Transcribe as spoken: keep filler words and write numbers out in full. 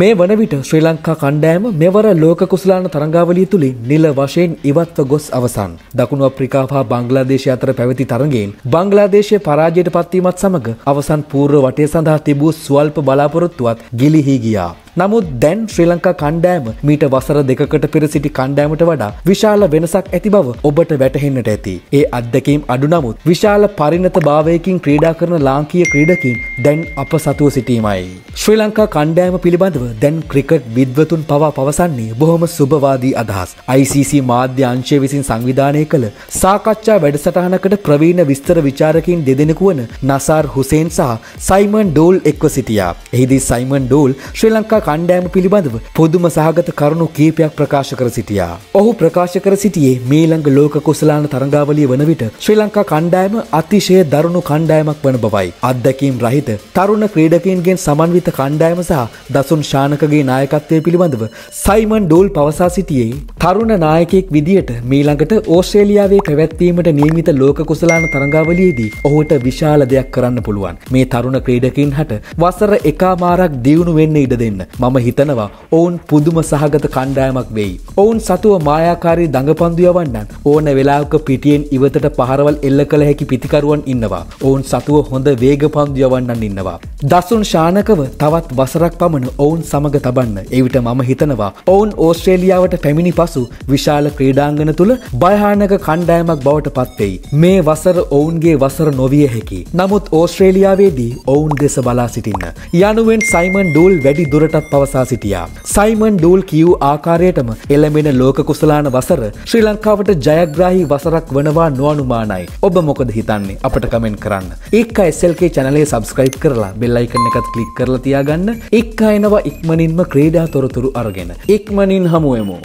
මේ වන විට ශ්‍රී ලංකා කණ්ඩායම මෙවර ලෝක කුසලාන තරඟාවලිය තුලින් නිල වශයෙන් ඉවත්ව ගොස් අවසන්. දකුණු අප්‍රිකාව හා බංග්ලාදේශය අතර පැවති තරඟයෙන් බංග්ලාදේශය පරාජයට පත්වීමත් සමග අවසන් පූර්ව වටය සඳහා තිබූ ස්වල්ප බලාපොරොත්තුවත් ගිලිහි ගියා. නමුත් දැන් ශ්‍රී ලංකා කණ්ඩායම මීට වසර දෙකකට පෙර සිටි කණ්ඩායමට වඩා විශාල වෙනසක් ඇති බව ඔබට වැටහෙන්නට ඇති. ඒ අත්දැකීම් අඩු නමුත් විශාල පරිණතභාවයකින් ක්‍රීඩා කරන ලාංකීය ක්‍රීඩකින් දැන් අප සතුව සිටීමයි. ශ්‍රී ලංකා කණ්ඩායම පිළිබඳව දැන් ක්‍රිකට් විද්වතුන් පවා පවසන්නේ බොහොම සුබවාදී අදහස්. I C C මාධ්‍ය අංශය විසින් සංවිධානය කළ සාකච්ඡා වැඩසටහනකට ප්‍රවීණ විස්තර විචාරකයින් දෙදෙනෙකු වන නසාර් හුසේන් සහ සයිමන් ඩෝල් එක්ව සිටියා. එහිදී සයිමන් ඩෝල් ශ්‍රී ලංකා කණ්ඩෑම පිළිබඳව පොදුම සහගත කරුණු කීපයක් ප්‍රකාශ කර සිටියා. ඔහු ප්‍රකාශ කර සිටියේ මීළඟ ලෝක කුසලාන තරඟාවලිය වන විට ශ්‍රී ලංකා කණ්ඩායම අතිශය දරුණු කණ්ඩායමක් වන බවයි. අත්දැකීම් රහිත තරුණ ක්‍රීඩකයින්ගෙන් සමන්විත කණ්ඩායම සහ දසුන් ශානකගේ නායකත්වය පිළිබඳව සයිමන් ඩෝල් පවසා සිටියේ තරුණ නායකයෙක් විදියට මීළඟට ඕස්ට්‍රේලියාවේ පැවැත්වීමට නියමිත ලෝක කුසලාන තරඟාවලියේදී ඔහුට විශාල දෙයක් කරන්න පුළුවන්. මේ තරුණ ක්‍රීඩකයින් හට වසර එකමාරක් දියුණු වෙන්න ඉඩ දෙන්න. මම හිතනවා ඔවුන් පුදුම සහගත කණ්ඩායමක් වෙයි. ඔවුන් සතුව මායාකාරී දඟපන්දු යවන්නත් ඕන වෙලාවක පිටියෙන් ඉවතට පහරවල් එල්ල කළ හැකි පිතිකරුවන් ඉන්නවා. ඔවුන් සතුව හොඳ වේග පන්දු යවන්නන් ඉන්නවා. දසුන් ශානකව තවත් වසරක් පමණ ඔවුන් සමග තබන්න. ඒ විට මම හිතනවා ඔවුන් ඕස්ට්‍රේලියාවට පැමිණි පසු විශාල ක්‍රීඩාංගන තුල භයානක කණ්ඩායමක් බවට පත් වෙයි. මේ වසර ඔවුන්ගේ වසර නොවිය හැකි. නමුත් ඕස්ට්‍රේලියාවේදී ඔවුන් දෙස බලා සිටින්න යනුවෙන් සයිමන් ඩෝල් වැඩි දුරටත් පවසා සිටියා. සයිමන් ඩෝල් කියූ ආකාරයටම එළඹෙන ලෝක කුසලාන වසර ශ්‍රී ලංකාවට ජයග්‍රාහී වසරක් වනවා නොඅනුමානයි. ඔබ මොකද හිතන්නේ? අපට කමෙන්ට් කරන්න. IKKA S L K channel එක subscribe කරලා bell icon එකත් click කරලා තියාගන්න. IKKA එනවා ඉක්මනින්ම ක්‍රීඩා තොරතුරු අරගෙන. ඉක්මනින් හමුවෙමු.